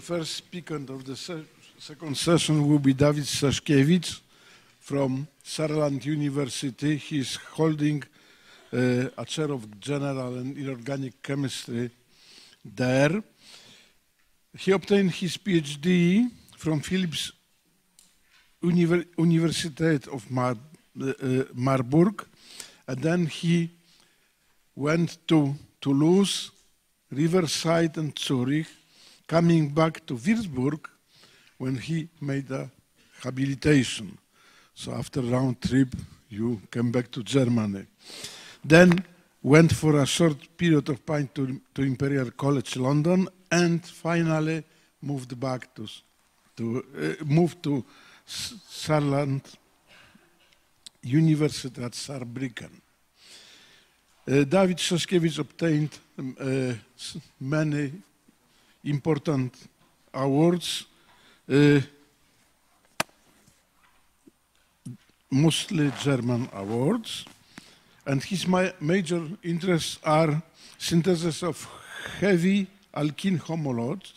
The first speaker of the second session will be David Scheschkewitz from Saarland University. He is holding a chair of general and inorganic chemistry there. He obtained his PhD from Philipps University of Marburg, and then he went to Toulouse, Riverside, and Zurich, coming back to Würzburg when he made a habilitation. So after round trip, you came back to Germany. Then went for a short period of time to Imperial College London, and finally moved back to Saarland University at Saarbrücken. David Scheschkewitz obtained many important awards, mostly German awards, and his major interests are synthesis of heavy alkene homologs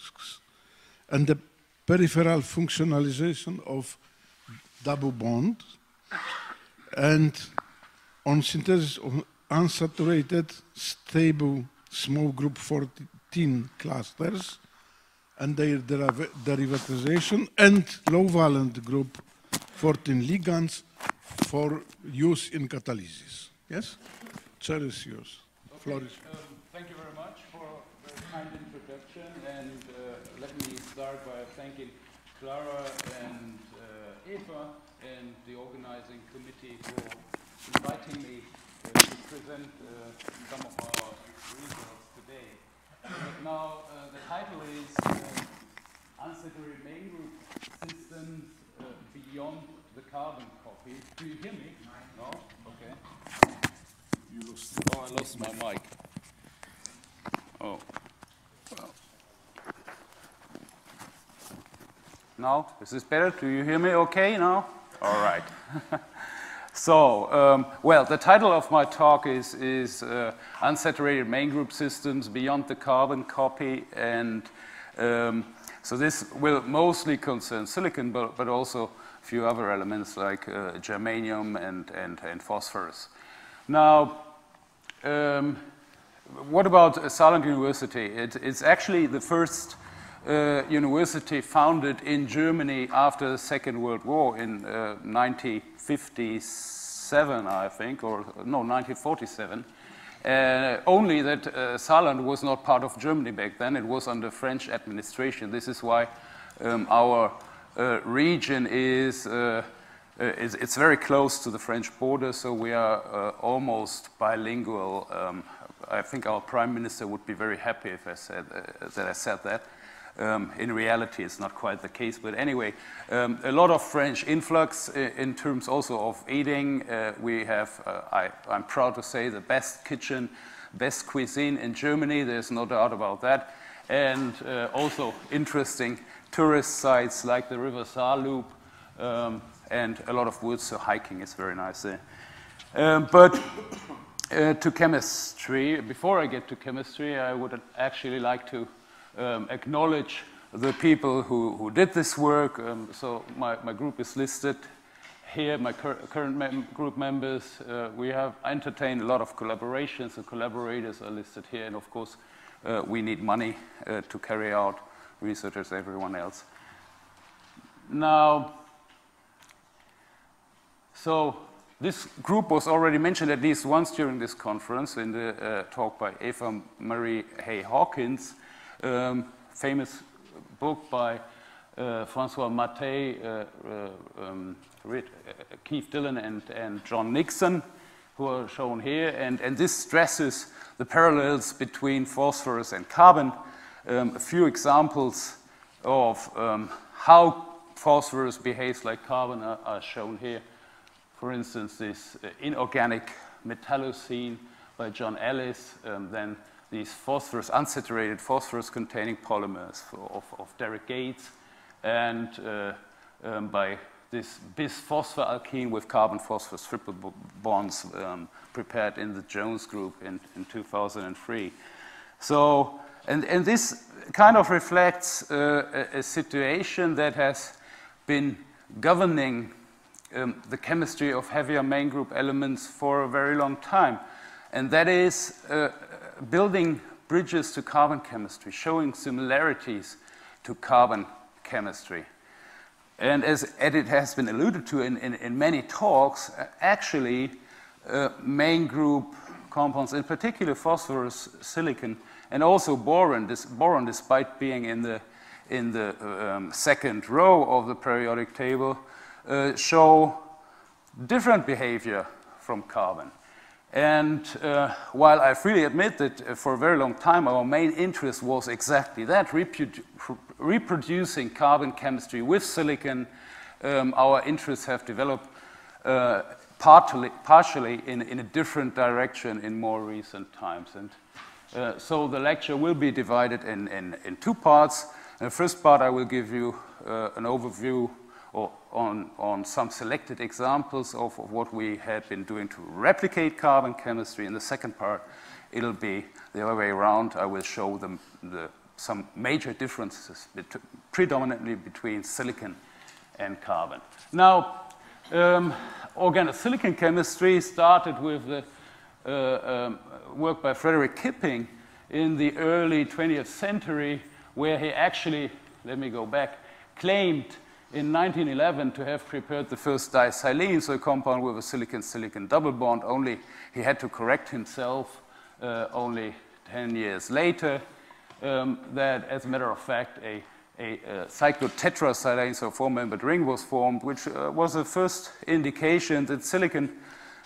and the peripheral functionalization of double bond, and on synthesis of unsaturated stable small group 14 clusters and their derivatization, and low valent group 14 ligands for use in catalysis. Yes? Chair is yours. Okay. Thank you very much for the kind introduction, and let me start by thanking Clara and Eva and the organizing committee for inviting me to present some of our results today. But now the title is Unsaturated Main Group Systems Beyond the Carbon Copy. Do you hear me? No? Okay. You lost. Oh, I lost my mic. Oh. Well. Now, is this better? Do you hear me okay now? All right. So, well, the title of my talk is Unsaturated Main Group Systems Beyond the Carbon Copy, and so this will mostly concern silicon, but also a few other elements like germanium and phosphorus. Now, what about Saarland University? It's actually the first university founded in Germany after the Second World War in 1957, I think, or no, 1947. Only that Saarland was not part of Germany back then. It was under French administration. This is why our region is very close to the French border, so we are almost bilingual. I think our prime minister would be very happy if I said that. In reality, it's not quite the case, but anyway, a lot of French influx in terms also of eating. We have, I'm proud to say, the best kitchen, best cuisine in Germany. There's no doubt about that. And also interesting tourist sites like the River Saar Loop, and a lot of woods, so hiking is very nice there. But to chemistry, before I get to chemistry, I would actually like to acknowledge the people who did this work. So my group is listed here, my current group members. We have entertained a lot of collaborations, and collaborators are listed here. And of course, we need money to carry out researchers, everyone else. Now, so this group was already mentioned at least once during this conference in the talk by Eva Marie Hay-Hawkins. Famous book by Francois Maté, Keith Dillon, and John Nixon, who are shown here. And this stresses the parallels between phosphorus and carbon. A few examples of how phosphorus behaves like carbon are shown here. For instance, this inorganic metallocene by John Ellis, then these phosphorus, unsaturated phosphorus-containing polymers of Derek Gates, and by this bisphosphoalkene with carbon-phosphorus triple bonds prepared in the Jones group in 2003. So And this kind of reflects a situation that has been governing the chemistry of heavier main group elements for a very long time. And that is building bridges to carbon chemistry, showing similarities to carbon chemistry. And as it has been alluded to in many talks, actually main group compounds, in particular phosphorus, silicon, and also boron, despite being in the second row of the periodic table, show different behavior from carbon. And while I freely admit that for a very long time our main interest was exactly that, reproducing carbon chemistry with silicon, our interests have developed partially in a different direction in more recent times. And so the lecture will be divided in two parts. In the first part I will give you an overview on some selected examples of what we had been doing to replicate carbon chemistry. In the second part, it'll be the other way around. I will show them some major differences predominantly between silicon and carbon. Now, organosilicon chemistry started with the work by Frederick Kipping in the early 20th century, where he actually, let me go back, claimed in 1911 to have prepared the first disilane, so a compound with a silicon-silicon double bond. Only he had to correct himself only 10 years later that, as a matter of fact, a cyclotetrasilane, so a four-membered ring, was formed, which was the first indication that silicon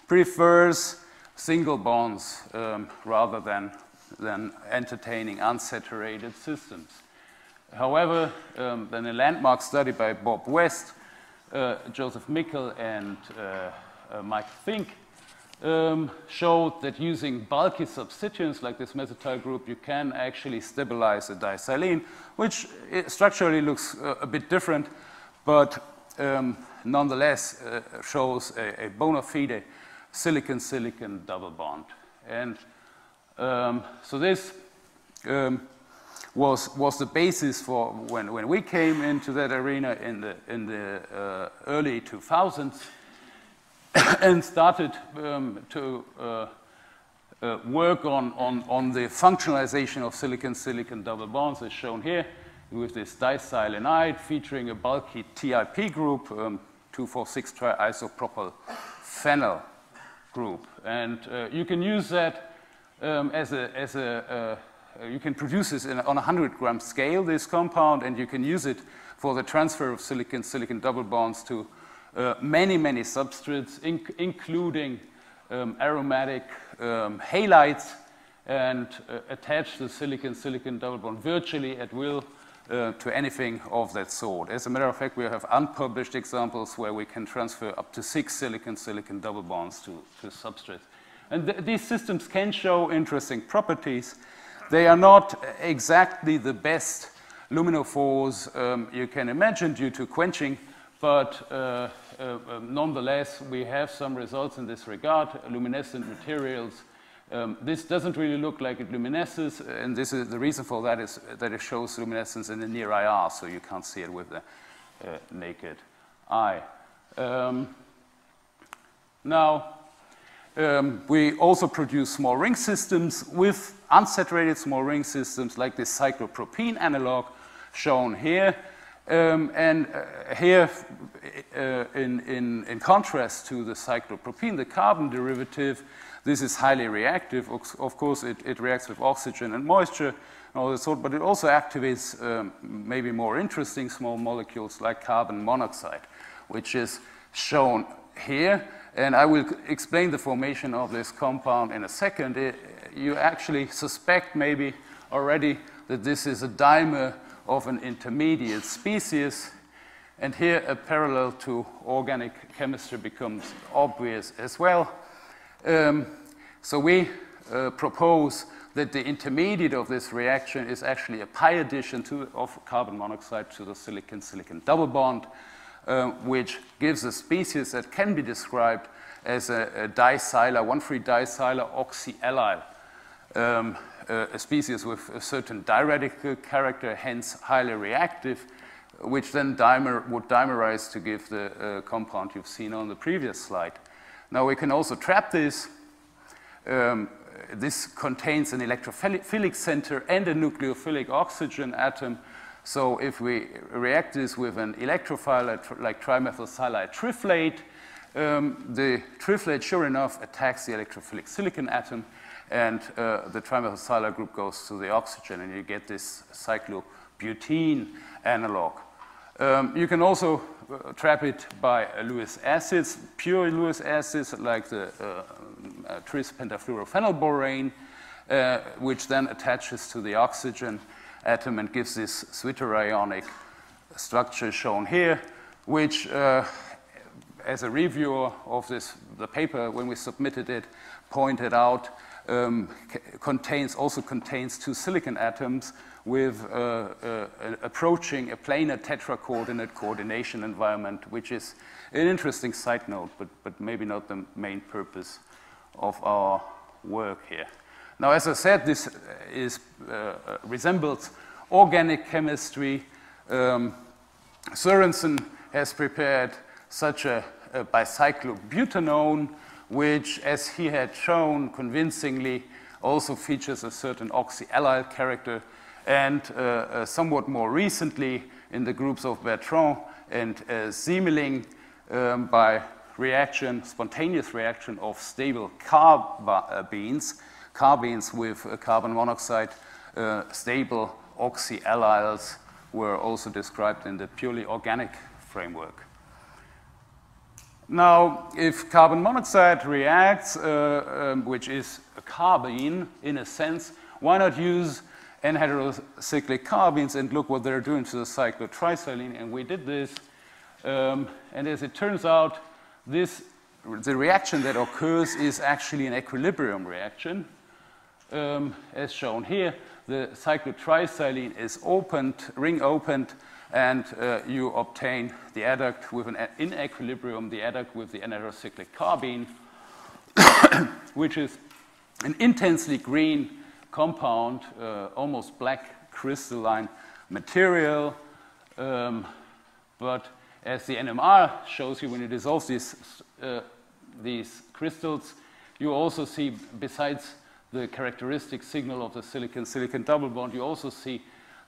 prefers single bonds rather than entertaining unsaturated systems. However, then a landmark study by Bob West, Joseph Mickel, and Mike Fink showed that using bulky substituents like this methyl group, you can actually stabilize a disilane, which structurally looks a bit different, but nonetheless shows a bona fide silicon-silicon double bond. And so this was the basis for when we came into that arena in the early 2000s and started to work on the functionalization of silicon-silicon double bonds, as shown here, with this disilanide featuring a bulky TIP group, 2,4,6-triisopropyl phenyl group. And you can use that you can produce this on a 100-gram scale, this compound, and you can use it for the transfer of silicon-silicon double bonds to many, many substrates, including aromatic halides, and attach the silicon-silicon double bond virtually at will to anything of that sort. As a matter of fact, we have unpublished examples where we can transfer up to 6 silicon-silicon double bonds to substrates. And these systems can show interesting properties. They are not exactly the best luminophores you can imagine due to quenching, but nonetheless, we have some results in this regard, luminescent materials. This doesn't really look like it luminesces, and this is the reason for that is that it shows luminescence in the near IR, so you can't see it with the naked eye. We also produce small ring systems with unsaturated small ring systems like this cyclopropene analog shown here. Here, in contrast to the cyclopropene, the carbon derivative, this is highly reactive. Of course, it reacts with oxygen and moisture and all that sort, but it also activates maybe more interesting small molecules like carbon monoxide, which is shown here. And I will explain the formation of this compound in a second. You actually suspect maybe already that this is a dimer of an intermediate species. And here a parallel to organic chemistry becomes obvious as well. So we propose that the intermediate of this reaction is actually a pi addition of carbon monoxide to the silicon-silicon double bond, which gives a species that can be described as a dicyla, 1,3-dicyla oxyallyl a species with a certain diuretical character, hence highly reactive, which then would dimerize to give the compound you've seen on the previous slide. Now we can also trap this. This contains an electrophilic center and a nucleophilic oxygen atom. So if we react this with an electrophile like trimethylsilide triflate, the triflate, sure enough, attacks the electrophilic silicon atom, and the trimethylsilide group goes to the oxygen, and you get this cyclobutene analog. You can also trap it by Lewis acids, pure Lewis acids, like the trispentafluorophenylborane, which then attaches to the oxygen atom and gives this zwitterionic structure shown here, which, as a reviewer of this, the paper when we submitted it, pointed out, also contains two silicon atoms with approaching a planar tetra-coordinate coordination environment, which is an interesting side note, but maybe not the main purpose of our work here. Now, as I said, this is, resembles organic chemistry. Sorensen has prepared such a bicyclobutanone, which, as he had shown convincingly, also features a certain oxyallyl character. And somewhat more recently, in the groups of Bertrand and Ziemeling, by reaction, spontaneous reaction of stable carbene with carbon monoxide, stable oxyallyls were also described in the purely organic framework. Now, if carbon monoxide reacts, which is a carbene in a sense, why not use anhydrocyclic carbenes and look what they're doing to the cyclotrisilene? And we did this. And as it turns out, the reaction that occurs is actually an equilibrium reaction. As shown here, the cyclotrisilene is opened, ring opened, and you obtain the adduct with an in equilibrium, the adduct with the anhydrocyclic carbene, which is an intensely green compound, almost black crystalline material. But as the NMR shows you, when you dissolve these crystals, you also see, besides the characteristic signal of the silicon-silicon double bond, you also see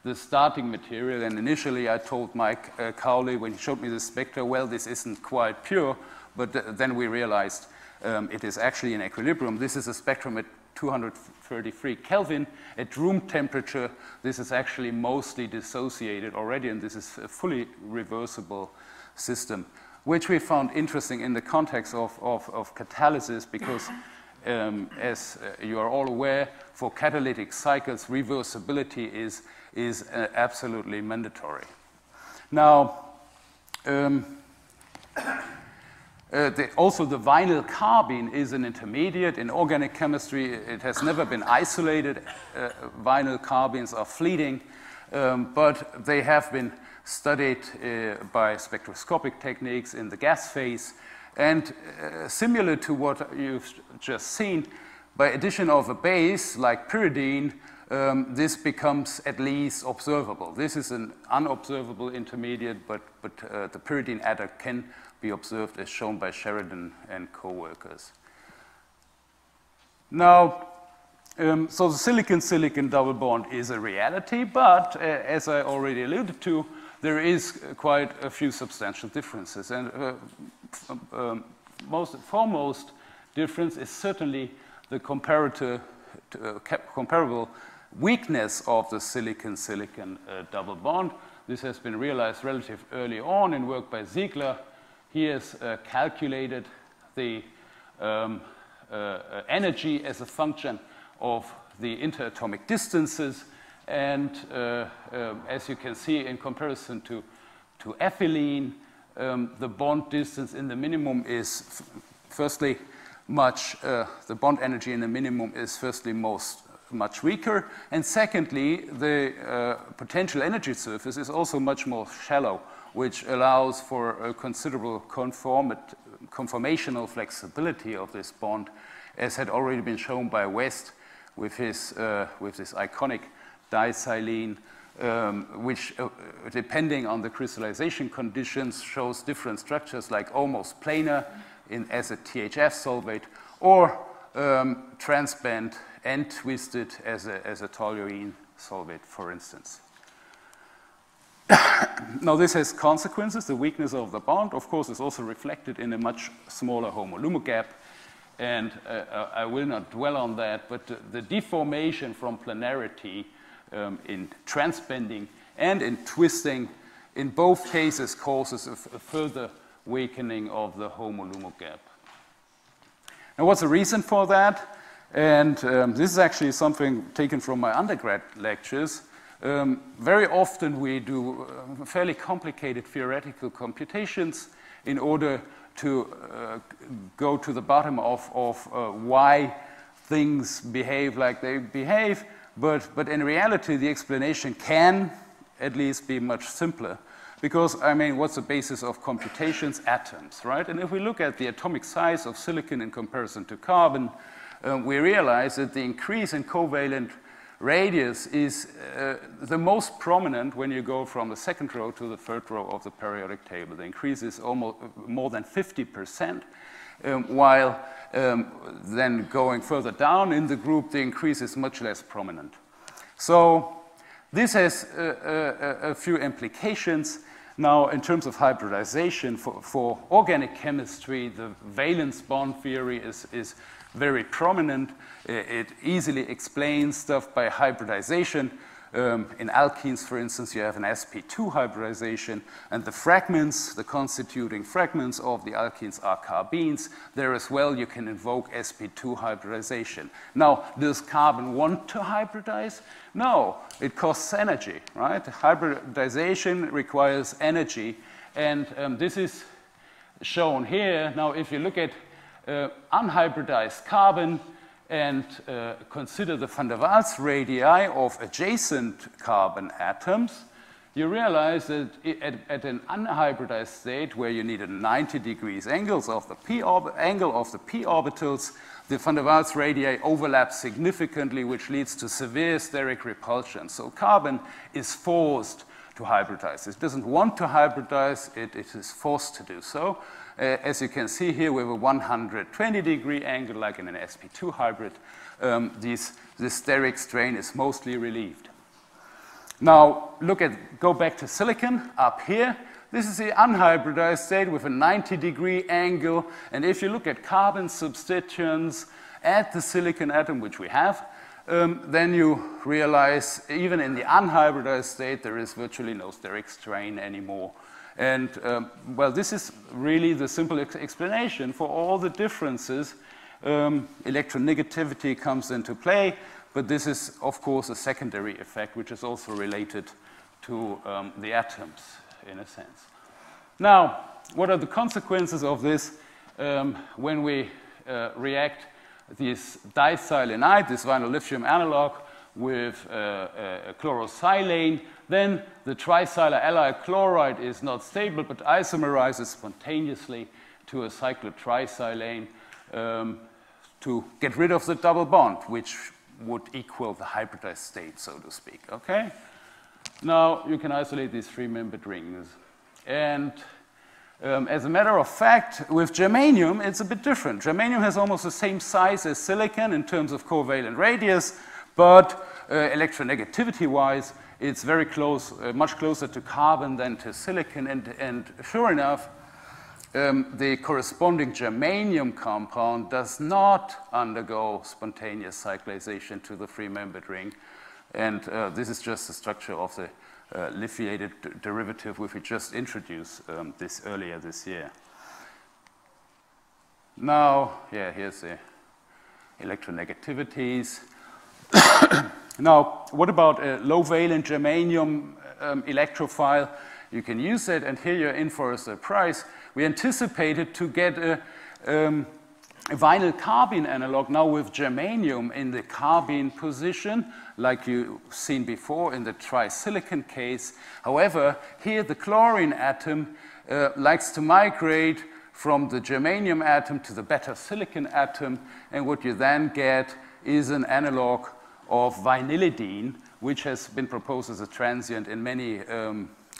the starting material. And initially I told Mike Cowley, when he showed me the spectra, well, this isn't quite pure, but then we realized it is actually in equilibrium. This is a spectrum at 233 Kelvin. At room temperature, this is actually mostly dissociated already, and this is a fully reversible system, which we found interesting in the context of catalysis, because as you are all aware, for catalytic cycles, reversibility is absolutely mandatory. Now, also the vinyl carbene is an intermediate in organic chemistry. It has never been isolated. Vinyl carbenes are fleeting, but they have been studied by spectroscopic techniques in the gas phase. And similar to what you've just seen, by addition of a base like pyridine, this becomes at least observable. This is an unobservable intermediate, but the pyridine adduct can be observed, as shown by Sheridan and co-workers. Now, so the silicon-silicon double bond is a reality, but as I already alluded to, there is quite a few substantial differences. And foremost difference is certainly the comparable weakness of the silicon-silicon double bond. This has been realized relatively early on in work by Ziegler. He has calculated the energy as a function of the interatomic distances. And as you can see, in comparison to ethylene, the bond distance in the minimum is firstly much, the bond energy in the minimum is firstly much weaker. And secondly, the potential energy surface is also much more shallow, which allows for a considerable conformational flexibility of this bond, as had already been shown by West with this iconic disilene, which, depending on the crystallization conditions, shows different structures like almost planar as a THF solvate, or transband and twisted as a toluene solvate, for instance. Now, this has consequences. The weakness of the bond, of course, is also reflected in a much smaller homolumen gap. And I will not dwell on that, but the deformation from planarity in transbending and in twisting in both cases causes a further weakening of the homolumen gap. Now, what's the reason for that? And this is actually something taken from my undergrad lectures. Very often we do fairly complicated theoretical computations in order to go to the bottom of why things behave like they behave, but in reality the explanation can at least be much simpler, because, I mean, what's the basis of computations? Atoms, right? And if we look at the atomic size of silicon in comparison to carbon, we realize that the increase in covalent radius is the most prominent when you go from the second row to the third row of the periodic table. The increase is almost more than 50%, while then going further down in the group, the increase is much less prominent. So this has a few implications. Now, in terms of hybridization, for organic chemistry, the valence bond theory is very prominent. It easily explains stuff by hybridization. In alkenes, for instance, you have an sp2 hybridization, and the fragments, the constituting fragments of the alkenes are carbenes. There as well, you can invoke sp2 hybridization. Now, does carbon want to hybridize? No, it costs energy, right? Hybridization requires energy, and this is shown here. Now, if you look at unhybridized carbon and consider the van der Waals radii of adjacent carbon atoms, you realize that at an unhybridized state where you need a 90 degrees angles of the p orbitals, the van der Waals radii overlap significantly, which leads to severe steric repulsion. So carbon is forced to hybridize. It doesn't want to hybridize, it is forced to do so. As you can see here, with a 120-degree angle, like in an sp2 hybrid, this steric strain is mostly relieved. Now, go back to silicon up here. This is the unhybridized state with a 90-degree angle. And if you look at carbon substituents at the silicon atom, which we have, then you realize even in the unhybridized state, there is virtually no steric strain anymore. And, well, this is really the simple explanation for all the differences. Electronegativity comes into play, but this is, of course, a secondary effect, which is also related to the atoms, in a sense. Now, what are the consequences of this when we react this disilanide, this vinyl lithium analog, with chlorosilane? Then the tricylar allyl chloride is not stable, but isomerizes spontaneously to a cyclotrisilane to get rid of the double bond, which would equal the hybridized state, so to speak. Okay? Now, you can isolate these three-membered rings. And as a matter of fact, with germanium, it's a bit different. Germanium has almost the same size as silicon in terms of covalent radius, but electronegativity-wise, it's very close, much closer to carbon than to silicon. And sure enough, the corresponding germanium compound does not undergo spontaneous cyclization to the three-membered ring. And this is just the structure of the lithiated derivative, which we just introduced this earlier this year. Now, yeah, here's the electronegativities. Now, what about a low-valent germanium electrophile? You can use it, and here you're in for a surprise. We anticipated to get a vinyl carbene analog now with germanium in the carbene position, like you've seen before in the trisilicon case. However, here the chlorine atom likes to migrate from the germanium atom to the beta silicon atom, and what you then get is an analog of vinylidene, which has been proposed as a transient in many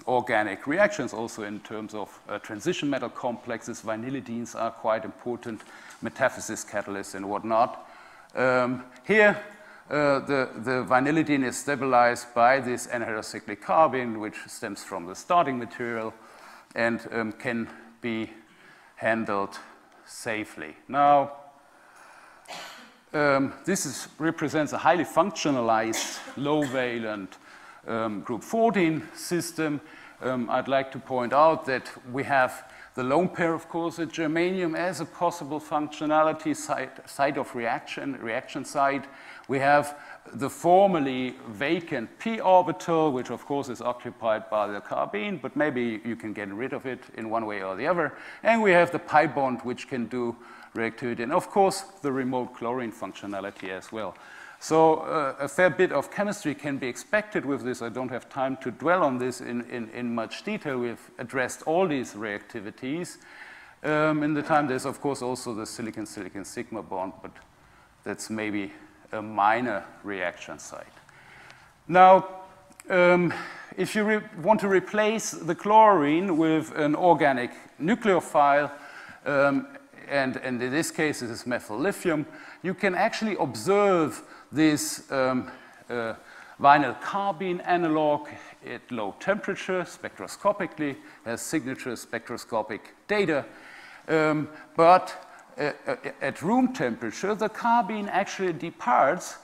organic reactions, also in terms of transition metal complexes. Vinylidenes are quite important metathesis catalysts and whatnot. Here, the vinylidene is stabilized by this anheterocyclic carbene, which stems from the starting material and can be handled safely. Now, represents a highly functionalized, low-valent group 14 system. I'd like to point out that we have the lone pair, of course, at germanium as a possible functionality site of reaction site. We have the formerly vacant p orbital, which of course is occupied by the carbene, but maybe you can get rid of it in one way or the other. And we have the pi bond, which can do reactivity, and of course the remote chlorine functionality as well. So a fair bit of chemistry can be expected with this. I don't have time to dwell on this in much detail. We've addressed all these reactivities in the time. There's, of course, also the silicon-silicon sigma bond, but that's maybe a minor reaction site. Now, if you want to replace the chlorine with an organic nucleophile, and in this case it is methyl lithium, you can actually observe this vinyl carbene analog at low temperature spectroscopically, has signature spectroscopic data. But at room temperature, the carbene actually departs,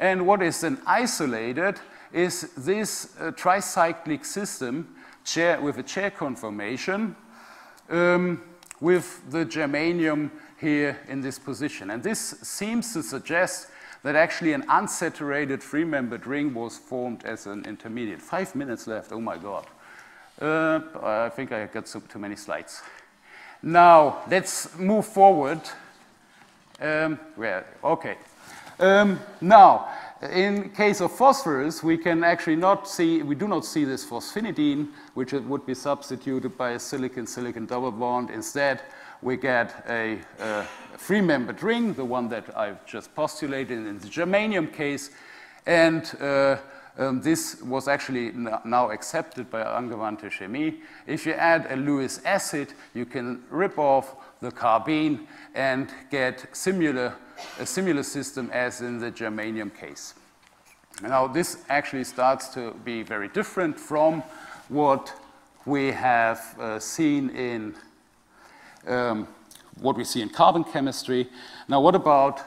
and what is then isolated is this tricyclic system with a chair conformation, with the germanium here in this position. And this seems to suggest that actually an unsaturated three-membered ring was formed as an intermediate. 5 minutes left, oh my God. I think I got too many slides. Now, let's move forward. Now, in case of phosphorus, we can actually we do not see this phosphinidine, which would be substituted by a silicon-silicon double bond. Instead, we get a three-membered ring, the one that I've just postulated in the germanium case, and this was actually now accepted by Angewandte Chemie. If you add a Lewis acid, you can rip off the carbene and get a similar system as in the germanium case. Now, this actually starts to be very different from what we have seen in carbon chemistry. Now, what about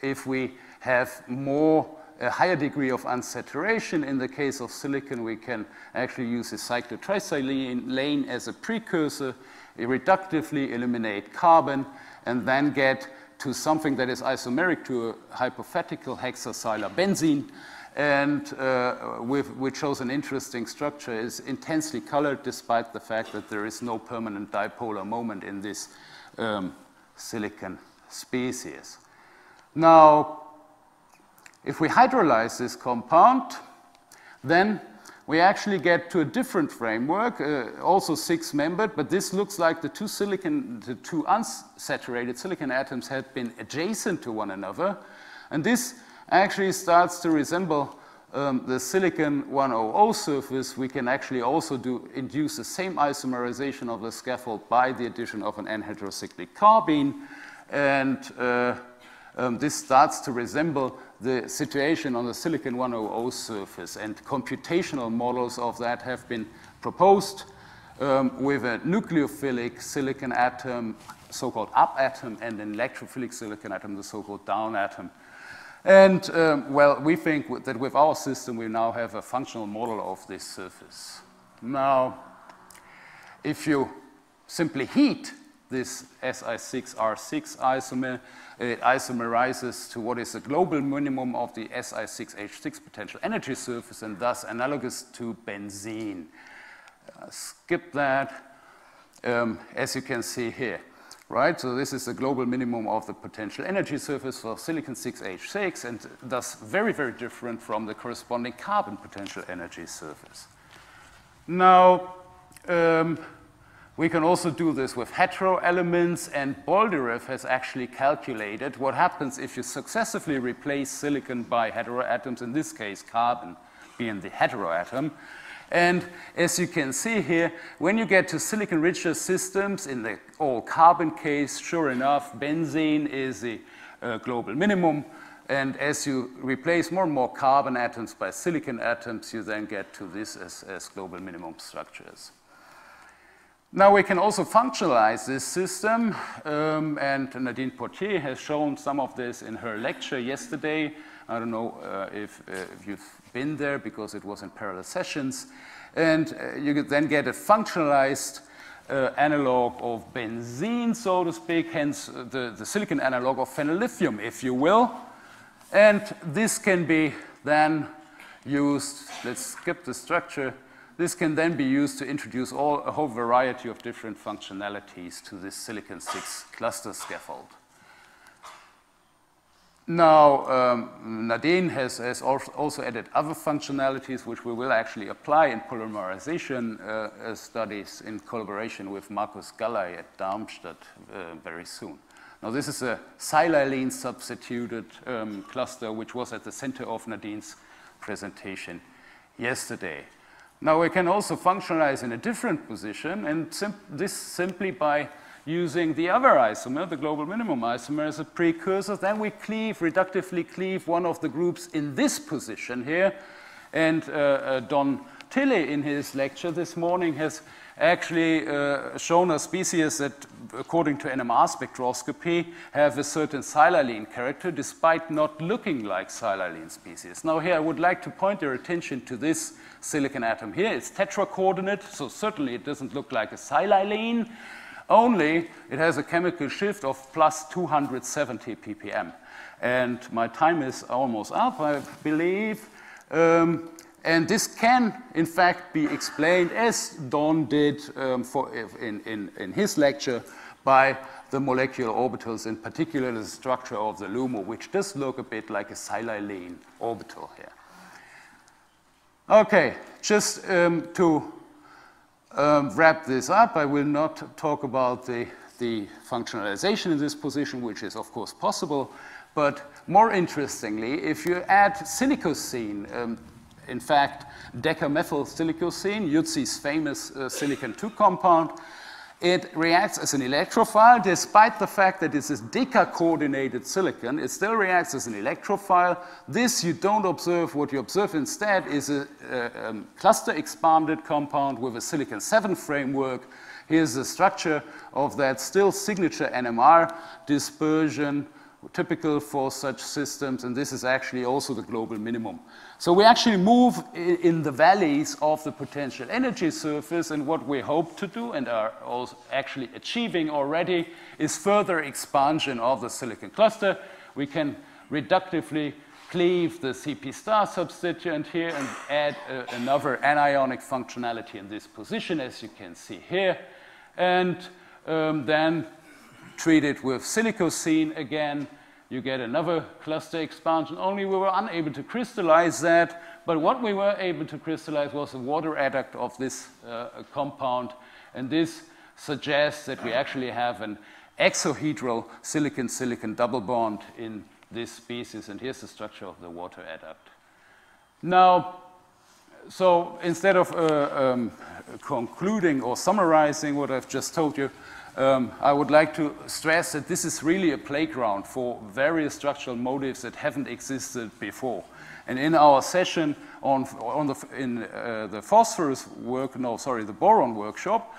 if we have a higher degree of unsaturation? In the case of silicon, we can actually use the cyclotrisilane as a precursor, reductively eliminate carbon, and then get to something that is isomeric to a hypothetical hexacylabenzene, and which shows an interesting structure. It's intensely colored despite the fact that there is no permanent dipolar moment in this silicon species. Now, if we hydrolyze this compound, then we actually get to a different framework, also six-membered, but this looks like the two unsaturated silicon atoms had been adjacent to one another, and this actually starts to resemble the silicon 100 surface. We can actually also induce the same isomerization of the scaffold by the addition of an anheterocyclic carbene, and this starts to resemble the situation on the silicon 100 surface, and computational models of that have been proposed with a nucleophilic silicon atom, so-called up atom, and an electrophilic silicon atom, the so-called down atom. And, well, we think that with our system we now have a functional model of this surface. Now, if you simply heat this Si6R6 isomer, it isomerizes to what is the global minimum of the Si6H6 potential energy surface, and thus analogous to benzene. Skip that, as you can see here, right? So this is the global minimum of the potential energy surface for silicon 6H6, and thus very, very different from the corresponding carbon potential energy surface. Now, We can also do this with hetero elements, and Bolderev has actually calculated what happens if you successively replace silicon by heteroatoms, in this case carbon being the heteroatom. And as you can see here, when you get to silicon-richer systems, in the all-carbon case, sure enough, benzene is the global minimum. And as you replace more and more carbon atoms by silicon atoms, you then get to this as global minimum structures. Now we can also functionalize this system, and Nadine Poitier has shown some of this in her lecture yesterday. I don't know if you've been there because it was in parallel sessions. And you could then get a functionalized analog of benzene, so to speak, hence the silicon analog of phenylithium, if you will. And this can be then used, let's skip the structure. This can then be used to introduce a whole variety of different functionalities to this silicon-6 cluster scaffold. Now, Nadine has also added other functionalities which we will actually apply in polymerization studies in collaboration with Markus Galley at Darmstadt very soon. Now, this is a xylylene substituted cluster which was at the center of Nadine's presentation yesterday. Now, we can also functionalize in a different position, and this simply by using the other isomer, the global minimum isomer, as a precursor. Then we cleave, reductively cleave one of the groups in this position here. And Don Tilley, in his lecture this morning, has actually shown a species that, according to NMR spectroscopy, have a certain xylylene character, despite not looking like xylylene species. Now, here I would like to point your attention to this silicon atom here. It's tetra-coordinate, so certainly it doesn't look like a xylylene, only it has a chemical shift of plus 270 ppm. And my time is almost up, I believe. And this can, in fact, be explained, as Don did in his lecture, by the molecular orbitals, in particular the structure of the LUMO, which does look a bit like a xylylene orbital here. Okay, just to wrap this up, I will not talk about the functionalization in this position, which is, of course, possible. But more interestingly, if you add silicosine, in fact, decamethylsilicosine, Yuzzi's famous silicon-2 compound, it reacts as an electrophile. Despite the fact that this is deca-coordinated silicon, it still reacts as an electrophile. This you don't observe. What you observe instead is a cluster-expanded compound with a silicon-7 framework. Here's the structure of that still signature NMR dispersion, typical for such systems, and this is actually also the global minimum. So we actually move in the valleys of the potential energy surface, and what we hope to do and are also actually achieving already is further expansion of the silicon cluster. We can reductively cleave the Cp- substituent here and add another anionic functionality in this position, as you can see here, and then treat it with silicosine again. You get another cluster expansion, only we were unable to crystallize that. But what we were able to crystallize was the water adduct of this compound. And this suggests that we actually have an exohedral silicon-silicon double bond in this species. And here's the structure of the water adduct. Now, so instead of concluding or summarizing what I've just told you, I would like to stress that this is really a playground for various structural motifs that haven't existed before. And in our session the boron workshop,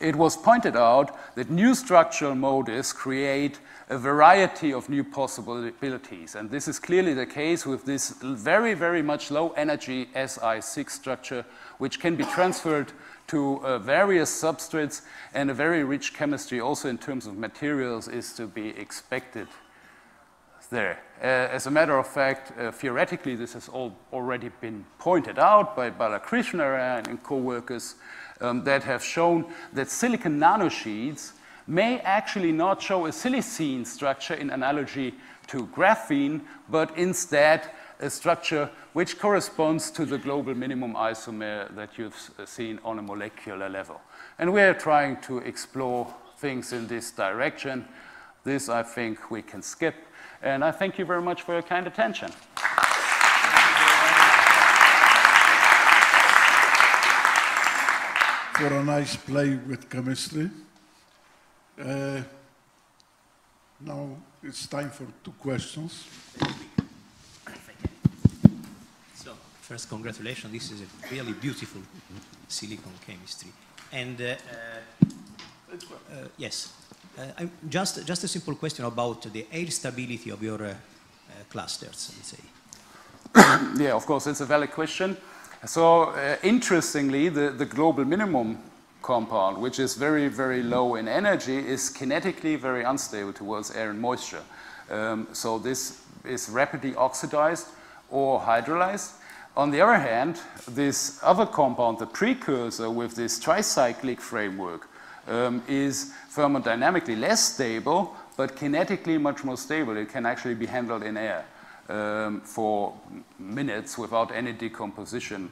it was pointed out that new structural motifs create a variety of new possibilities. And this is clearly the case with this very, very much low energy Si6 structure, which can be transferred to various substrates, and a very rich chemistry also in terms of materials is to be expected there. As a matter of fact, theoretically, this has all already been pointed out by Balakrishnan and co-workers that have shown that silicon nanosheets may actually not show a silicene structure in analogy to graphene, but instead a structure which corresponds to the global minimum isomer that you've seen on a molecular level. And we are trying to explore things in this direction. This, I think, we can skip. And I thank you very much for your kind attention. For a nice play with chemistry. Now it's time for two questions. So, first, congratulations. This is a really beautiful silicon chemistry. And yes, I'm just a simple question about the air stability of your clusters, let's say. Yeah, of course, it's a valid question. So, interestingly, the global minimum compound, which is very, very low in energy, is kinetically very unstable towards air and moisture. So this is rapidly oxidized or hydrolyzed. On the other hand, this other compound, the precursor with this tricyclic framework, is thermodynamically less stable, but kinetically much more stable. It can actually be handled in air for minutes without any decomposition,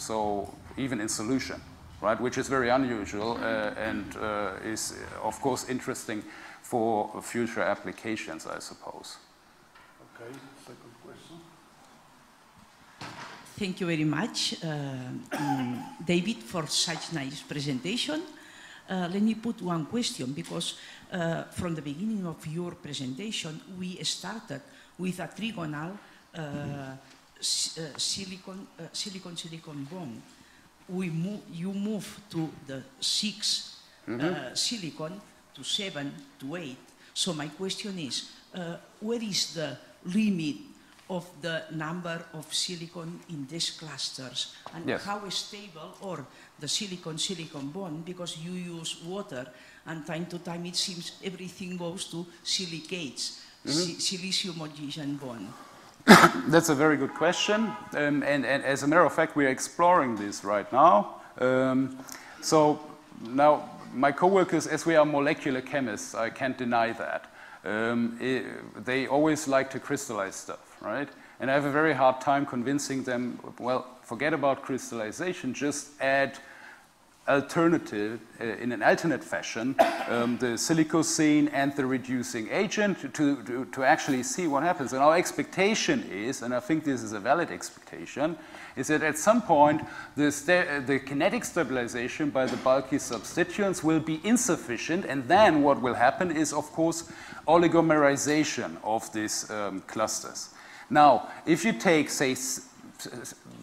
so even in solution, right? Which is very unusual and is, of course, interesting for future applications, I suppose. Okay, second question. Thank you very much, David, for such nice presentation. Let me put one question, because from the beginning of your presentation, we started with a trigonal silicon bond. You move to the 6 silicon, to 7 to 8. So my question is, where is the limit of the number of silicon in these clusters? And yes, how stable, or the silicon-silicon bond, because you use water, and time to time it seems everything goes to silicates. Silicium-oxygen bond? That's a very good question. And as a matter of fact, we are exploring this right now. So now my co-workers, as we are molecular chemists, I can't deny that. They always like to crystallize stuff, right? And I have a very hard time convincing them, well, forget about crystallization, just add alternative, in an alternate fashion, the silicosine and the reducing agent to actually see what happens. And our expectation is, and I think this is a valid expectation, is that at some point the kinetic stabilization by the bulky substituents will be insufficient, and then what will happen is, of course, oligomerization of these clusters. Now, if you take, say,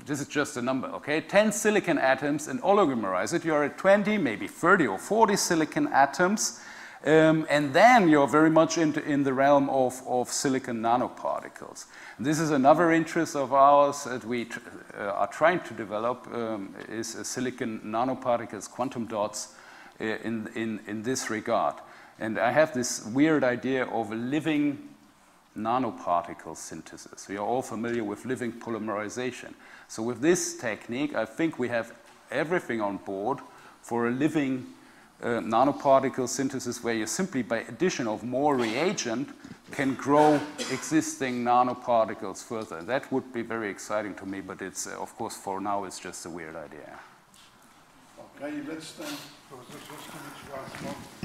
this is just a number, okay? 10 silicon atoms and oligomerize it, you're at 20, maybe 30 or 40 silicon atoms, and then you're very much in the realm of silicon nanoparticles. This is another interest of ours that we are trying to develop, is silicon nanoparticles, quantum dots, in this regard. And I have this weird idea of a living nanoparticle synthesis. We are all familiar with living polymerization. So with this technique, I think we have everything on board for a living nanoparticle synthesis, where you simply, by addition of more reagent, can grow existing nanoparticles further. That would be very exciting to me, but it's, of course, for now, it's just a weird idea. Okay, let's stand for the system which was